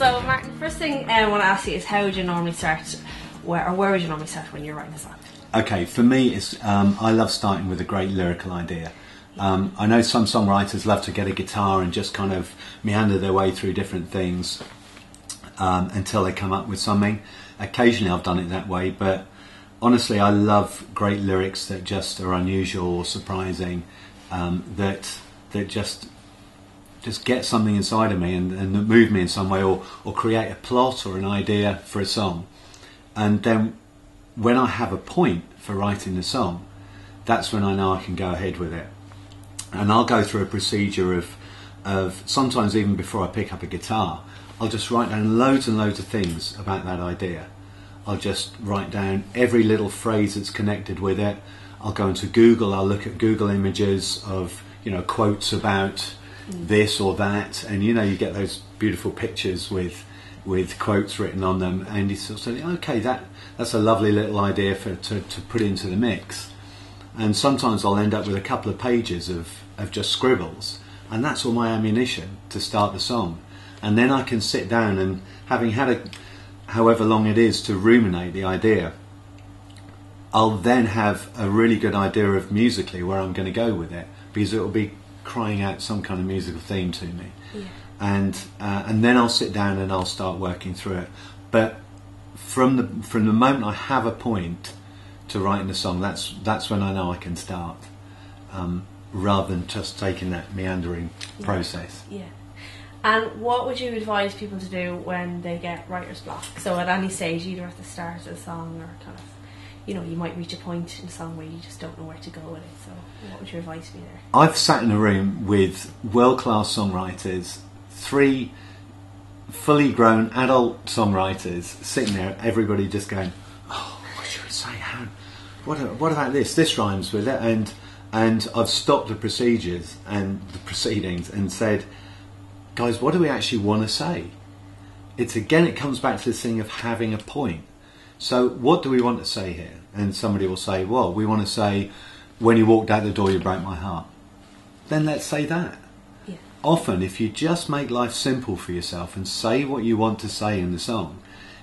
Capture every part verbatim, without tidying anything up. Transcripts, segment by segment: So Martin, first thing I want to ask you is how would you normally start, where, or where would you normally start when you're writing a song? Okay, for me, it's um, I love starting with a great lyrical idea. Um, I know some songwriters love to get a guitar and just kind of meander their way through different things um, until they come up with something. Occasionally I've done it that way, but honestly I love great lyrics that just are unusual or surprising, um, that that just just get something inside of me and, and move me in some way, or, or create a plot or an idea for a song. And then when I have a point for writing the song, that's when I know I can go ahead with it. And I'll go through a procedure of, of sometimes even before I pick up a guitar, I'll just write down loads and loads of things about that idea. I'll just write down every little phrase that's connected with it. I'll go into Google, I'll look at Google images of, you know, quotes about this or that, and you know, you get those beautiful pictures with with quotes written on them, and you sort of say, okay, that that's a lovely little idea for to, to put into the mix. And sometimes I'll end up with a couple of pages of, of just scribbles, and that's all my ammunition to start the song. And then I can sit down and, having had a, however long it is to ruminate the idea, I'll then have a really good idea of musically where I'm going to go with it, because it will be crying out some kind of musical theme to me. Yeah. And uh, and then I'll sit down and I'll start working through it. But from the from the moment I have a point to writing the song, that's that's when I know I can start, um, rather than just taking that meandering yeah. process. Yeah. And what would you advise people to do when they get writer's block? So at any stage, either at the start of the song or kind of, you know, you might reach a point in the song where you just don't know where to go with it. So what would your advice be there? I've sat in a room with world-class songwriters, three fully grown adult songwriters sitting there, everybody just going, oh, what should we say? How, what, what about this? This rhymes with it. And, and I've stopped the procedures and the proceedings and said, guys, what do we actually want to say? It's again, it comes back to this thing of having a point. So what do we want to say here? And somebody will say, well, we want to say, when you walked out the door, you broke my heart. Then let's say that. Yeah. Often, if you just make life simple for yourself and say what you want to say in the song,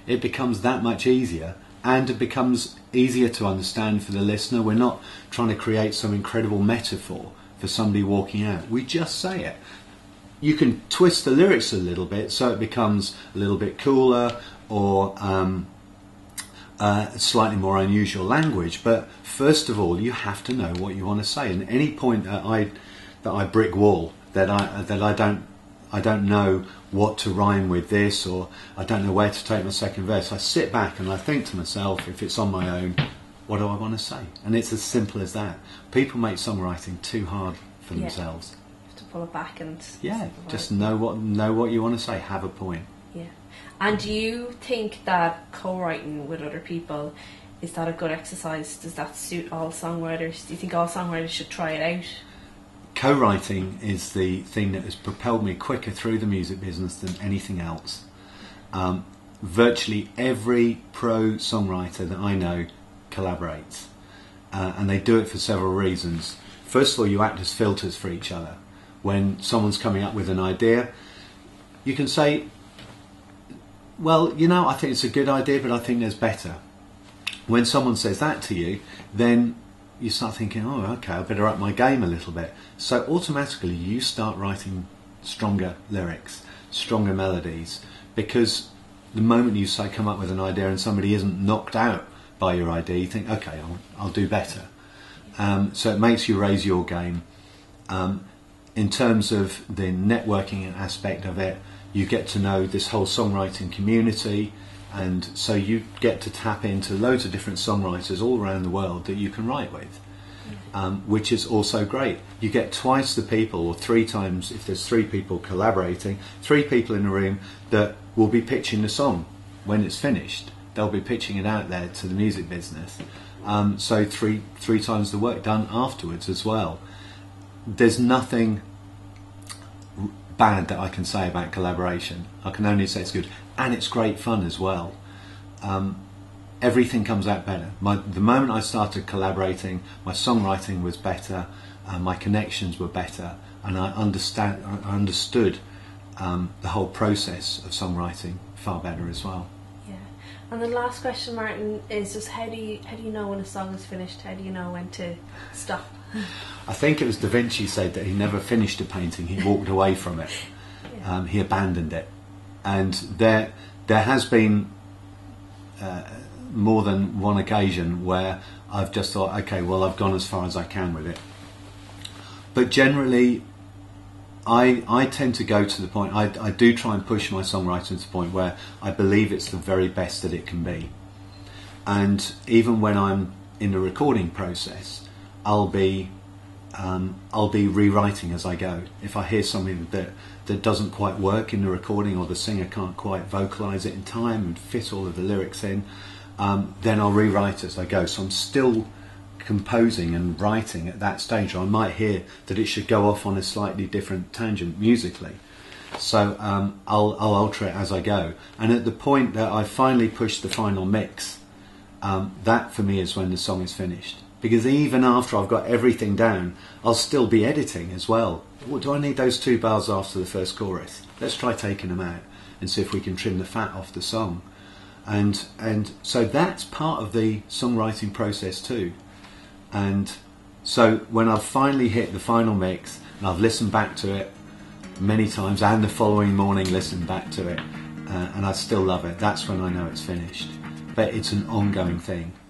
it becomes that much easier, and it becomes easier to understand for the listener. We're not trying to create some incredible metaphor for somebody walking out. We just say it. You can twist the lyrics a little bit so it becomes a little bit cooler, or um, uh, slightly more unusual language. But first of all, you have to know what you want to say. And any point that I that I brick wall, that I that I don't I don't know what to rhyme with this, or I don't know where to take my second verse, I sit back and I think to myself, if it's on my own, what do I want to say? And it's as simple as that. People make songwriting too hard for yeah. themselves. Pull it back and yeah, just know what know what you want to say. Have a point. Yeah, and do you think that co-writing with other people, is that a good exercise? Does that suit all songwriters? Do you think all songwriters should try it out? Co-writing is the thing that has propelled me quicker through the music business than anything else. Um, virtually every pro songwriter that I know collaborates, uh, and they do it for several reasons. First of all, you act as filters for each other. When someone's coming up with an idea, you can say, well, you know, I think it's a good idea, but I think there's better. When someone says that to you, then you start thinking, oh, okay, I better up my game a little bit. So automatically you start writing stronger lyrics, stronger melodies, because the moment you say come up with an idea and somebody isn't knocked out by your idea, you think, okay, I'll, I'll do better. Um, so it makes you raise your game. Um, In terms of the networking aspect of it, you get to know this whole songwriting community, and so you get to tap into loads of different songwriters all around the world that you can write with, um, which is also great. You get twice the people, or three times if there's three people collaborating, three people in a room that will be pitching the song when it's finished. They'll be pitching it out there to the music business. Um, so three, three times the work done afterwards as well. There's nothing bad that I can say about collaboration. I can only say it's good, and it's great fun as well. Um, everything comes out better. My, the moment I started collaborating, my songwriting was better, uh, my connections were better, and I understand I understood um, the whole process of songwriting far better as well. Yeah. And the last question, Martin, is just how do you how do you know when a song is finished? How do you know when to stop? I think it was Da Vinci said that he never finished a painting. He walked away from it. Yeah. Um, he abandoned it. And there, there has been uh, more than one occasion where I've just thought, okay, well, I've gone as far as I can with it. But generally, I, I tend to go to the point, I, I do try and push my songwriting to the point where I believe it's the very best that it can be. And even when I'm in the recording process, I'll be, um, I'll be rewriting as I go. If I hear something that, that doesn't quite work in the recording, or the singer can't quite vocalise it in time and fit all of the lyrics in, Um, then I'll rewrite as I go. So I'm still composing and writing at that stage. Or I might hear that it should go off on a slightly different tangent musically. So um, I'll, I'll alter it as I go. And at the point that I finally push the final mix, um, that for me is when the song is finished. Because even after I've got everything down, I'll still be editing as well. Well, do I need those two bars after the first chorus? Let's try taking them out and see if we can trim the fat off the song. And and so that's part of the songwriting process too. And so when I've finally hit the final mix and I've listened back to it many times, and the following morning listened back to it, uh, and I still love it, that's when I know it's finished. But it's an ongoing thing.